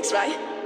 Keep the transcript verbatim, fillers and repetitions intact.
remix, right?